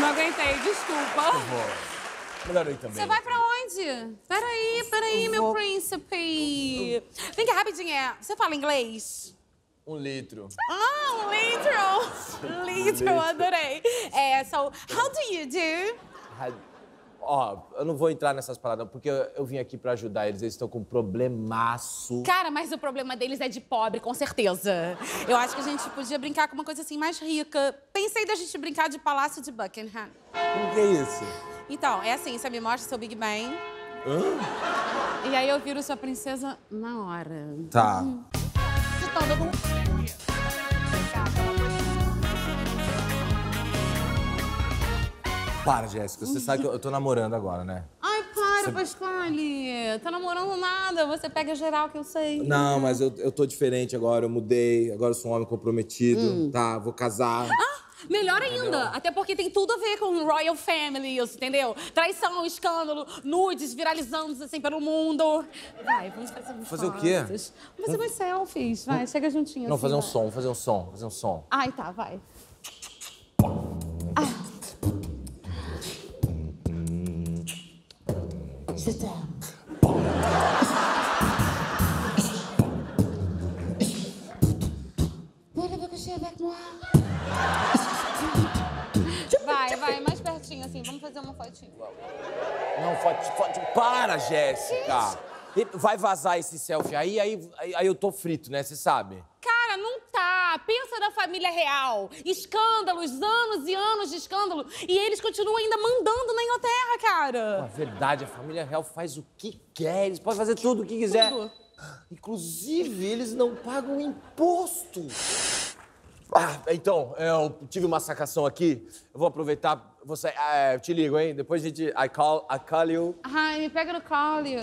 Não aguentei, desculpa. Melhorei também. Você vai pra onde? Peraí, meu príncipe. Vem cá, rapidinho. Você fala inglês? Um litro. Ah, um litro. Adorei. So, how do you do? Ó, eu não vou entrar nessas paradas, porque eu vim aqui pra ajudar eles. Eles estão com um problemaço. Cara, mas o problema deles é de pobre, com certeza. Eu acho que a gente podia brincar com uma coisa assim mais rica. Pensei da gente brincar de Palácio de Buckingham. O que é isso? Então, é assim, você me mostra seu Big Ben. Hã? E aí eu viro sua princesa na hora. Tá. De todo mundo. Para, Jéssica, você sabe que eu tô namorando agora, né? Ai, para, Pasquale. Tá namorando nada, você pega geral que eu sei. Não, mas eu tô diferente agora, eu mudei. Agora eu sou um homem comprometido, tá? Vou casar. Ah, melhor ainda. Entendeu? Até porque tem tudo a ver com Royal Families, entendeu? Traição, escândalo, nudes viralizando assim pelo mundo. Vai, vamos fazer umas fotos. Fazer o quê? Vamos fazer umas selfies, vai, chega juntinho. Não, assim, fazer um som, fazer um som. Ai, tá, vai. Ah. Vai, mais pertinho assim, vamos fazer uma fotinha. Não, foto. Para, Jéssica! Vai vazar esse selfie aí eu tô frito, né? Você sabe? Cara, não tá! Pensa na família real. Escândalos, anos e anos de escândalo. E eles continuam ainda mandando na Inglaterra, cara. Na verdade, a família real faz o que quer. Eles podem fazer tudo o que quiser. Tudo. Inclusive, eles não pagam imposto. Ah, então, eu tive uma sacação aqui. Eu vou aproveitar. Você, eu te ligo, hein? Depois a gente. I call you. Ah, me pega no call you.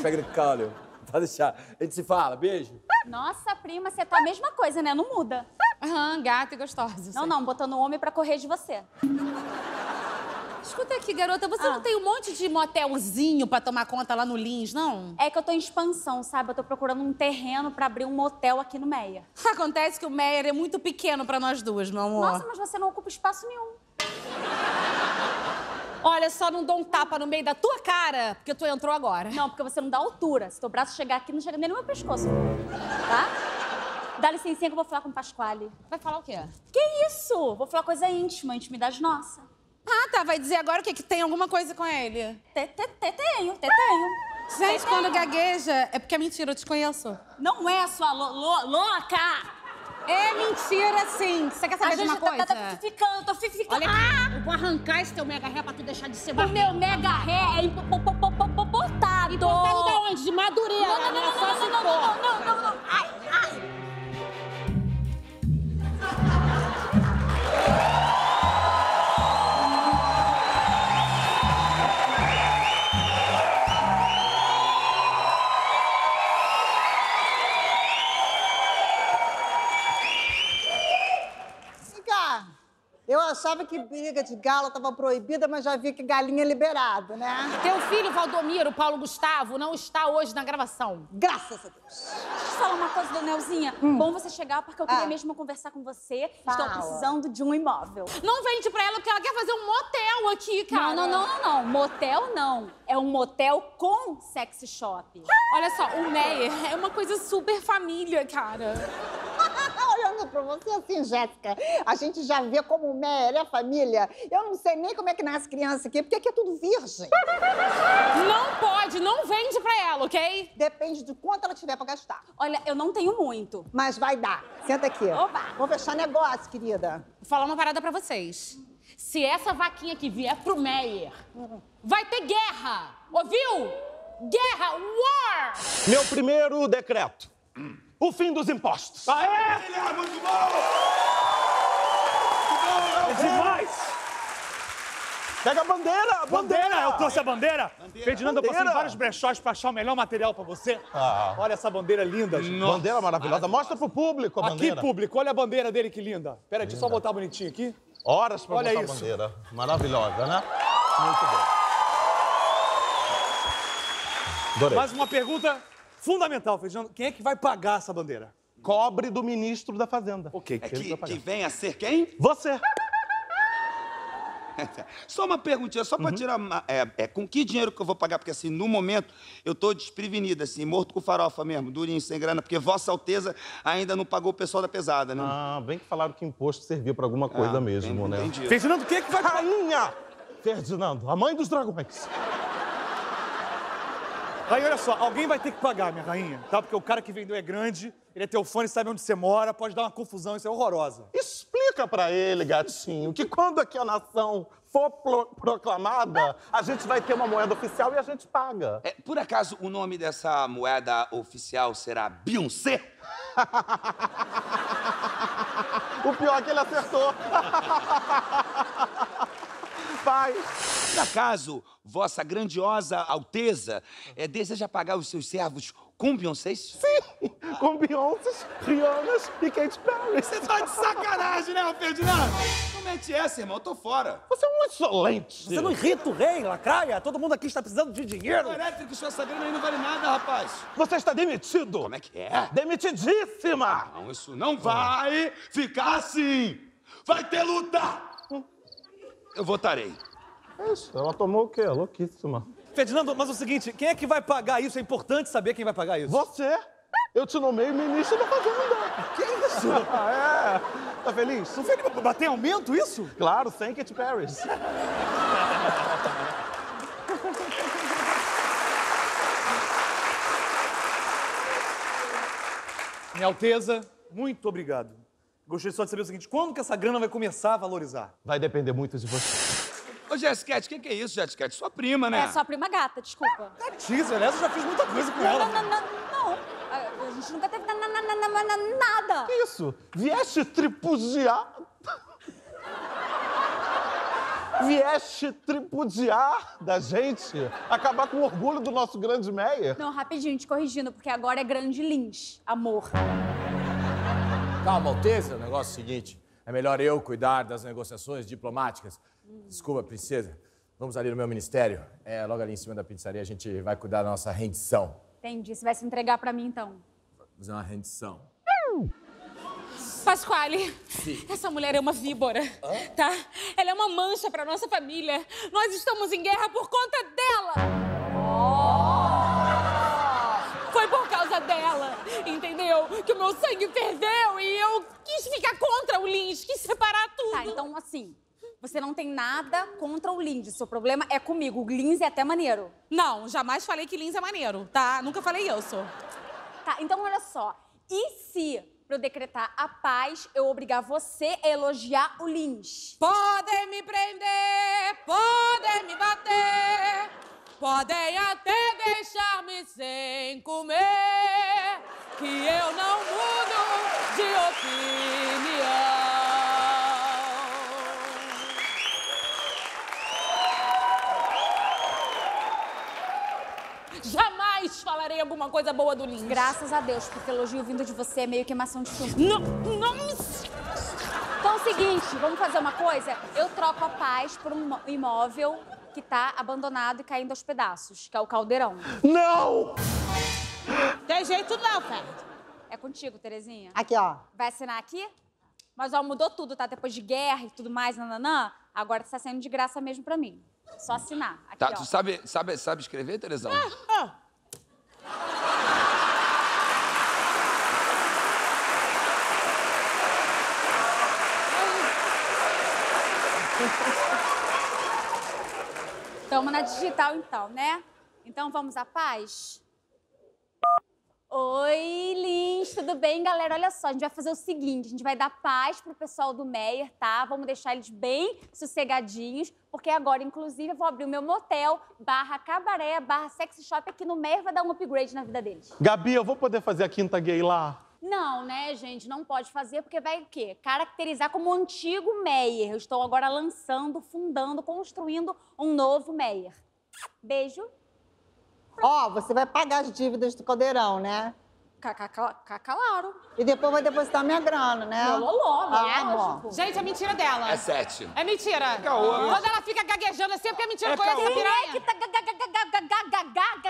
Pega no call you. Pode deixar. A gente se fala. Beijo. Nossa, prima, você tá a mesma coisa, né? Não muda. Aham, gata e gostosa. Não, botando o homem pra correr de você. Escuta aqui, garota, você não tem um monte de motelzinho pra tomar conta lá no Lins, não? É que eu tô em expansão, sabe? Eu tô procurando um terreno pra abrir um motel aqui no Méier. Acontece que o Méier é muito pequeno pra nós duas, meu amor. Nossa, mas você não ocupa espaço nenhum. Olha, só não dou um tapa no meio da tua cara, porque tu entrou agora. Não, porque você não dá altura. Se teu braço chegar aqui, não chega nem no meu pescoço. Tá? Dá licencinha que eu vou falar com o Pasquale. Vai falar o quê? Que isso? Vou falar coisa íntima, intimidade nossa. Ah, tá. Vai dizer agora o quê? Que tem alguma coisa com ele? Tenho. Gente, quando gagueja, é porque é mentira, eu te conheço. Não é, sua louca! É mentira, sim. Você quer saber de uma coisa? Eu tô ficando. Olha aqui, eu vou arrancar esse teu mega ré pra tu deixar de ser barriga. O meu mega ré é importado. Importado de onde? De Madureira. Não. Ai. Eu achava que briga de galo estava proibida, mas já vi que galinha é liberado, né? Teu filho, Valdomiro, Paulo Gustavo, não está hoje na gravação. Graças a Deus. Deixa eu falar uma coisa, dona Elzinha. Bom você chegar, porque eu queria mesmo conversar com você. Fala. Estou precisando de um imóvel. Não vende pra ela, porque ela quer fazer um motel aqui, cara. Não. Motel, não. É um motel com sex shop. Olha só, o Méier é uma coisa super família, cara. Olhando pra você assim, Jéssica, a gente já vê como o Méier é família. Eu não sei nem como é que nasce criança aqui, porque aqui é tudo virgem. Não pode, não vende pra ela, ok? Depende de quanto ela tiver pra gastar. Olha, eu não tenho muito. Mas vai dar. Senta aqui. Opa! Vou fechar negócio, querida. Vou falar uma parada pra vocês. Se essa vaquinha aqui vier pro Méier, vai ter guerra, ouviu? Guerra, war! Meu primeiro decreto. O fim dos impostos. Aê! Ele é muito bom! É demais! Pega a bandeira! Bandeira! Eu trouxe a bandeira. Ferdinando, eu passei em vários brechós pra achar o melhor material pra você. Olha essa bandeira linda, gente. Nossa. Bandeira maravilhosa. Mostra pro público a bandeira. Aqui, público. Olha a bandeira dele, que linda. Pera, deixa eu só botar bonitinho aqui. Horas pra botar a bandeira. Maravilhosa, né? Muito bom. Adorei. Mais uma pergunta fundamental, Ferdinando. Quem é que vai pagar essa bandeira? Cobre do ministro da Fazenda. Ok. Que venha a ser quem? Você. Só uma perguntinha, só para tirar... com que dinheiro que eu vou pagar? Porque, assim, no momento, eu estou desprevenido, assim, morto com farofa mesmo, durinho, sem grana, porque Vossa Alteza ainda não pagou o pessoal da pesada, né? Ah, bem que falaram que imposto servia para alguma coisa mesmo, né? Entendi. Ferdinando, quem é que vai... Rainha! Ferdinando, a mãe dos dragões. Aí, olha só, alguém vai ter que pagar, minha rainha, tá? Porque o cara que vendeu é grande, ele é teu fã, ele sabe onde você mora, pode dar uma confusão, isso é horrorosa. Explica pra ele, gatinho, que quando aqui a nação for proclamada, a gente vai ter uma moeda oficial e a gente paga. É, por acaso, o nome dessa moeda oficial será Beyoncé? O pior é que ele acertou. Vai. Por acaso, Vossa Grandiosa Alteza deseja pagar os seus servos com Beyoncé? Sim, com Beyoncé, Rianas e Kate Perry. Você tá de sacanagem, né, Ferdinando? Não mete essa, irmão, eu tô fora. Você é um insolente. Você não irrita o rei, lacraia? Todo mundo aqui está precisando de dinheiro. O elétrico, sua grana aí não vale nada, rapaz. Você está demitido. Como é que é? Demitidíssima. Não, isso não vai ficar assim. Vai ter luta. Eu votarei. É isso, ela tomou o quê? Louquíssima. Ferdinando, mas é o seguinte, quem é que vai pagar isso? É importante saber quem vai pagar isso. Você? Eu te nomeei ministro da Fazenda. Que isso? Ah, é. Tá feliz? Não feliz pra bater aumento isso? Claro, sem Katy Perry. Minha Alteza, muito obrigado. Gostaria só de saber o seguinte, quando que essa grana vai começar a valorizar? Vai depender muito de você. Ô, Jéssica, quem que é isso, Jéssica? Sua prima, né? É, sua prima gata, desculpa. Gatíssima, né? Eu já fiz muita coisa com ela. Não. A gente nunca teve nada. Que isso? Vieste tripudiar? Vieste tripudiar da gente? Acabar com o orgulho do nosso grande Méier? Não, rapidinho, te corrigindo, porque agora é grande Lins, amor. Calma, Alteza, o negócio é o seguinte, é melhor eu cuidar das negociações diplomáticas. Desculpa, princesa, vamos ali no meu ministério, logo ali em cima da pizzaria a gente vai cuidar da nossa rendição. Entendi, você vai se entregar pra mim, então? Vou fazer uma rendição. Pasquale, sim. Essa mulher é uma víbora, tá? Ela é uma mancha pra nossa família, nós estamos em guerra por conta dela! Foi por causa dela, entendeu? Que o meu sangue ferveu e eu quis ficar contra o Lins, quis separar tudo. Tá, então assim... Você não tem nada contra o Lins, seu problema é comigo. O Lins é até maneiro. Não, jamais falei que Lins é maneiro, tá? Nunca falei isso. Tá, então olha só. E se, pra eu decretar a paz, eu obrigar você a elogiar o Lins? Podem me prender, podem me bater, podem até deixar-me sem comer, que eu não mudo de opinião. Jamais falarei alguma coisa boa do Lins. Graças a Deus, porque elogio vindo de você é meio queimação de chumbo. Não, não me... Então é o seguinte, vamos fazer uma coisa? Eu troco a paz por um imóvel que tá abandonado e caindo aos pedaços, que é o Caldeirão. Não! Tem jeito não, cara. É contigo, Terezinha. Aqui, ó. Vai assinar aqui? Mas, ó, mudou tudo, tá? Depois de guerra e tudo mais, nananã, agora tá saindo de graça mesmo pra mim. Só assinar. Aqui, tá, ó. Tu sabe escrever, Terezão? Tamo na digital então, né? Então vamos à paz? Oi, Lins, tudo bem, galera? Olha só, a gente vai fazer o seguinte, a gente vai dar paz pro pessoal do Méier, tá? Vamos deixar eles bem sossegadinhos, porque agora, inclusive, eu vou abrir o meu motel /cabaré/sexy shop aqui no Méier, vai dar um upgrade na vida deles. Gabi, eu vou poder fazer a quinta gay lá? Não, né, gente? Não pode fazer, porque vai o quê? Caracterizar como um antigo Méier. Eu estou agora lançando, fundando, construindo um novo Méier. Beijo. Ó, você vai pagar as dívidas do Caldeirão, né? Claro. E depois vai depositar minha grana, né? Meu loló, né? Gente, é mentira dela. É 7. É mentira. Quando ela fica gaguejando assim, é porque é mentira. Conhece essa piranha? Quem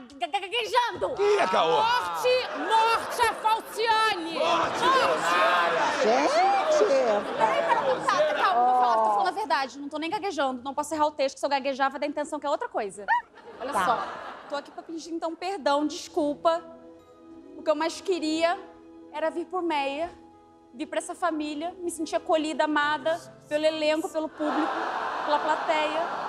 é que tá gaguejando? Quem é, caô? Morte a Falciane. Morte a Falciane. Gente. Peraí, calma, vou falar a verdade. verdade, não tô nem gaguejando. Não posso errar o texto, se eu gaguejar vai dar a intenção que é outra coisa. Olha só, tô aqui pra pedir então perdão, desculpa. O que eu mais queria era vir por Méier, vir pra essa família, me sentir acolhida, amada, pelo elenco, pelo público, pela plateia.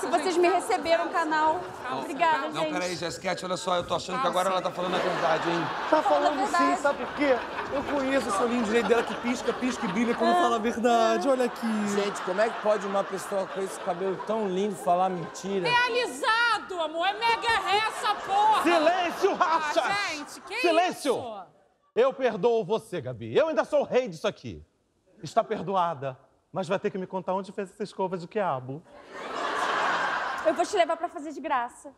Se vocês me receberam o canal, obrigada, gente. Não, peraí, Jéssica, olha só, eu tô achando que agora ela tá falando a verdade, hein? Tá falando sim, sabe por quê? Eu conheço o solinho direito dela que pisca, pisca e brilha quando fala a verdade, olha aqui. Gente, como é que pode uma pessoa com esse cabelo tão lindo falar mentira? Realizado, amor, é mega ré essa porra! Silêncio, racha! Ah, gente, que silêncio! Isso? Eu perdoo você, Gabi, eu ainda sou o rei disso aqui. Está perdoada, mas vai ter que me contar onde fez essa escova de quiabo. Eu vou te levar pra fazer de graça.